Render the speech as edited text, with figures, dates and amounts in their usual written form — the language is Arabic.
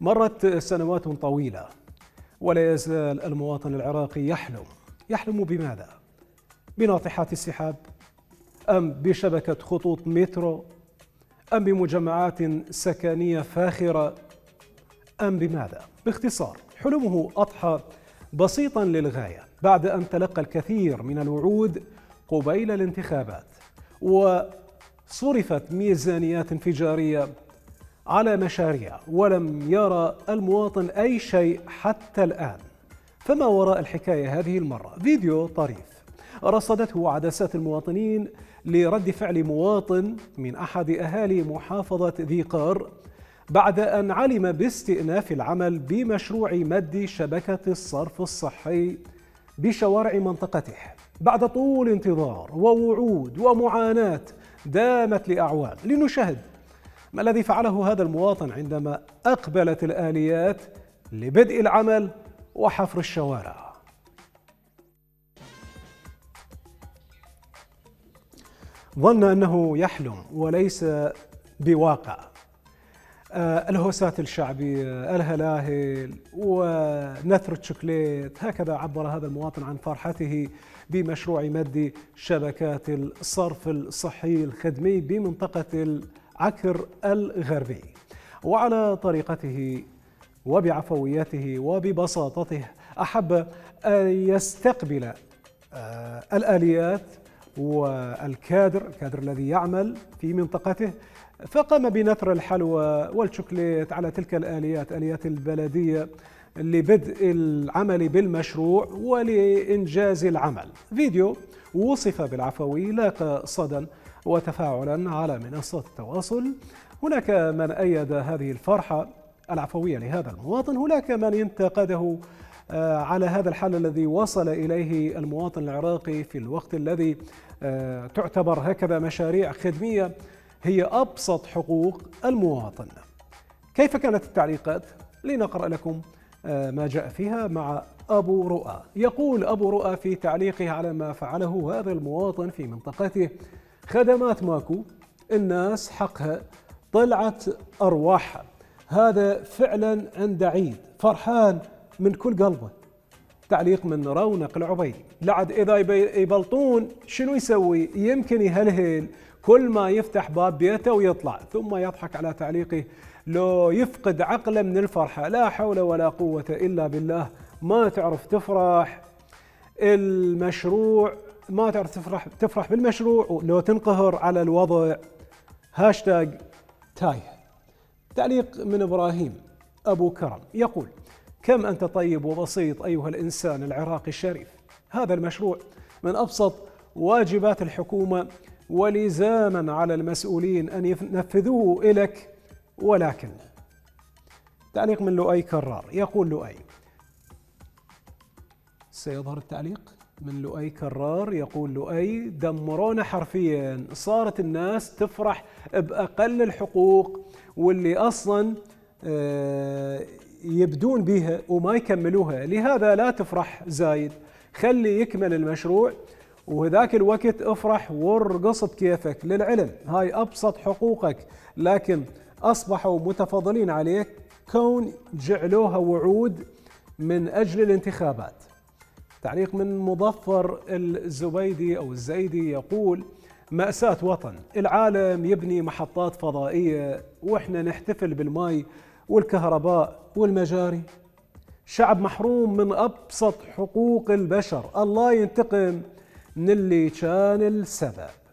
مرت سنوات طويلة ولا يزال المواطن العراقي يحلم بماذا؟ بناطحات السحاب؟ أم بشبكة خطوط مترو؟ أم بمجمعات سكنية فاخرة؟ أم بماذا؟ باختصار حلمه أضحى بسيطا للغاية بعد أن تلقى الكثير من الوعود قبيل الانتخابات، وصرفت ميزانيات انفجارية على مشاريع، ولم يرى المواطن أي شيء حتى الآن. فما وراء الحكاية هذه المرة؟ فيديو طريف رصدته عدسات المواطنين لرد فعل مواطن من أحد أهالي محافظة ذي قار بعد أن علم باستئناف العمل بمشروع مد شبكة الصرف الصحي بشوارع منطقته بعد طول انتظار ووعود ومعاناة دامت لأعوام. لنشاهد ما الذي فعله هذا المواطن عندما أقبلت الآليات لبدء العمل وحفر الشوارع. ظن أنه يحلم وليس بواقع. الهوسات الشعبية، الهلاهل ونثر الشوكليت، هكذا عبر هذا المواطن عن فرحته بمشروع مد شبكات الصرف الصحي الخدمي بمنطقة العكر الغربي. وعلى طريقته وبعفويته وببساطته أحب أن يستقبل الآليات والكادر الذي يعمل في منطقته، فقام بنثر الحلوى والشوكليت على تلك الآليات، آليات البلدية، لبدء العمل بالمشروع ولإنجاز العمل. فيديو وصف بالعفوي لاقى صدى وتفاعلا على منصات التواصل. هناك من أيد هذه الفرحة العفوية لهذا المواطن، هناك من انتقده على هذا الحل الذي وصل إليه المواطن العراقي في الوقت الذي تعتبر هكذا مشاريع خدمية هي أبسط حقوق المواطن. كيف كانت التعليقات؟ لنقرأ لكم ما جاء فيها مع أبو رؤى. يقول أبو رؤى في تعليقه على ما فعله هذا المواطن في منطقته: خدمات ماكو، الناس حقها، طلعت أرواحها، هذا فعلا عند عيد، فرحان من كل قلبه. تعليق من رونق العبيدي: لعد إذا يبلطون شنو يسوي؟ يمكن يهلهل كل ما يفتح باب بيته ويطلع. ثم يضحك على تعليقه: لو يفقد عقله من الفرحة، لا حول ولا قوة إلا بالله، ما تعرف تفرح المشروع، ما تعرف تفرح بالمشروع، لو تنقهر على الوضع، هاشتاج تايه. تعليق من إبراهيم أبو كرم يقول: كم أنت طيب وبسيط أيها الإنسان العراقي الشريف. هذا المشروع من أبسط واجبات الحكومة ولزاما على المسؤولين أن ينفذوه إليك. ولكن تعليق من لؤي كرار يقول لؤي سيظهر التعليق من لؤي كرار يقول لؤي: دمرونا حرفيا، صارت الناس تفرح بأقل الحقوق واللي أصلا يبدون بها وما يكملوها، لهذا لا تفرح زايد، خلي يكمل المشروع وهذاك الوقت افرح وارقص بكيفك. للعلم هاي أبسط حقوقك، لكن أصبحوا متفاضلين عليك كون جعلوها وعود من أجل الانتخابات. تعليق من مظفر الزبيدي أو الزيدي يقول: مأساة وطن، العالم يبني محطات فضائية وإحنا نحتفل بالماء والكهرباء والمجاري، شعب محروم من أبسط حقوق البشر، الله ينتقم من اللي كان السبب.